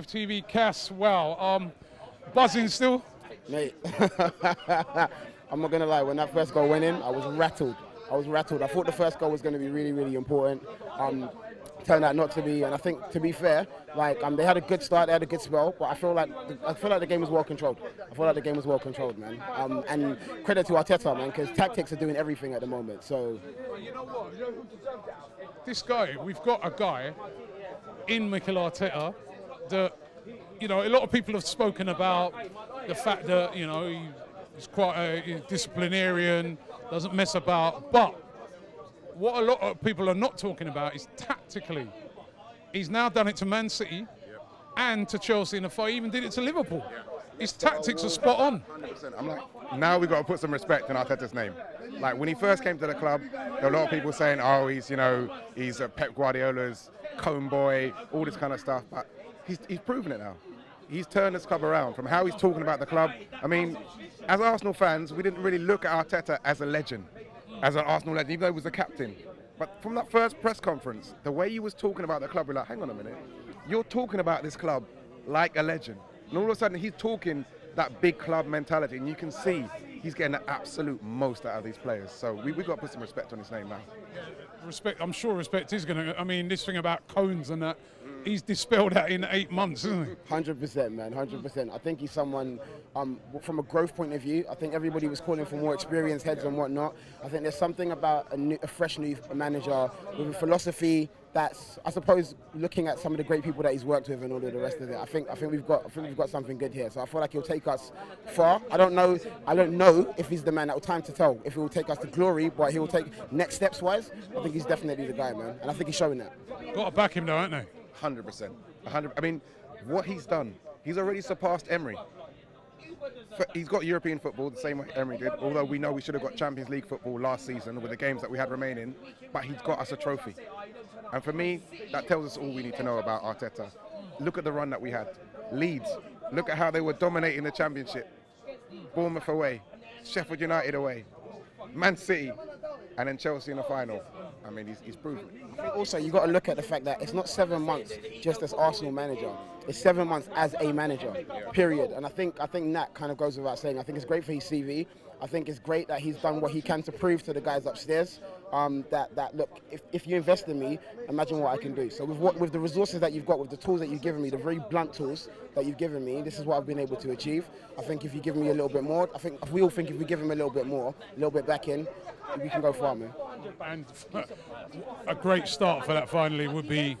AFTV Cass. Well, buzzing still? Mate, I'm not going to lie, when that first goal went in, I was rattled. I thought the first goal was going to be really, really important. Turned out not to be, and I think, to be fair, like, they had a good start, they had a good spell, but I feel like the game was well controlled. Man. And credit to Arteta, man, because tactics are doing everything at the moment. So you know what? You know who deserved that? This guy, we've got a guy in Mikel Arteta that, you know, a lot of people have spoken about the fact that, you know, he's quite a disciplinarian, doesn't mess about, but what a lot of people are not talking about is tactically. He's now done it to Man City and to Chelsea, and if I even did it to Liverpool. His tactics are spot on. 100%. I'm like, now we've got to put some respect in Arteta's name. Like, when he first came to the club, there were a lot of people saying, oh, he's, you know, he's Pep Guardiola's cone boy, all this kind of stuff, but he's proven it now. He's turned this club around from how he's talking about the club. I mean, as Arsenal fans, we didn't really look at Arteta as a legend. As an Arsenal legend, even though he was the captain. But from that first press conference, the way he was talking about the club, we're like, hang on a minute, you're talking about this club like a legend. And all of a sudden, he's talking that big club mentality, and you can see he's getting the absolute most out of these players. So we've got to put some respect on his name now. Respect, I'm sure respect is going to, I mean, this thing about cones and that, he's dispelled that in 8 months, isn't he? 100%, man, 100%. I think he's someone, from a growth point of view, I think everybody was calling for more experienced heads and whatnot. I think there's something about a fresh new manager with a philosophy that's, I suppose, looking at some of the great people that he's worked with and all of the rest of it. I think we've got something good here. So I feel like he'll take us far. I don't know if he's the man. That will time to tell if he will take us to glory, but he will take next steps wise. I think he's definitely the guy, man, and I think he's showing that. Got to back him though, aren't they? 100%. 100. I mean, what he's done, he's already surpassed Emery. He's got European football the same way Emery did, although we know we should have got Champions League football last season with the games that we had remaining, but he's got us a trophy. And for me, that tells us all we need to know about Arteta. Look at the run that we had. Leeds, look at how they were dominating the Championship. Bournemouth away, Sheffield United away, Man City, and then Chelsea in the final. I mean, he's proven it. Also, you've got to look at the fact that it's not 7 months just as Arsenal manager. It's 7 months as a manager, period. And I think that kind of goes without saying. I think it's great for his CV. I think it's great that he's done what he can to prove to the guys upstairs that look, if you invest in me, imagine what I can do. So with the resources that you've got, with the tools that you've given me, the very blunt tools that you've given me, this is what I've been able to achieve. I think if you give me a little bit more, I think we all think if we give him a little bit more, a little bit back in, we can go far, man. And a great start for that finally would be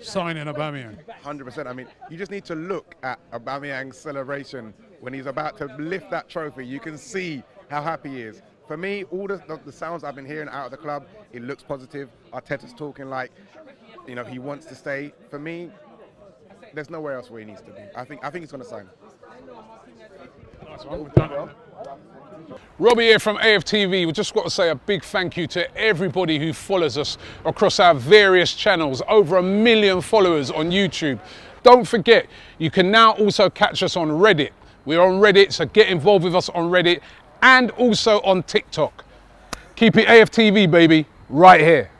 signing Aubameyang. 100%. I mean, you just need to look at Aubameyang's celebration when he's about to lift that trophy. You can see how happy he is. For me, all the sounds I've been hearing out of the club, it looks positive. Arteta's talking like, you know, he wants to stay. For me, there's nowhere else where he needs to be. I think he's going to sign. Nice one. We've done it. Robbie here from AFTV. We just got to say a big thank you to everybody who follows us across our various channels. Over 1 million followers on YouTube. Don't forget, you can now also catch us on Reddit. We're on Reddit, so get involved with us on Reddit and also on TikTok. Keep it AFTV, baby, right here.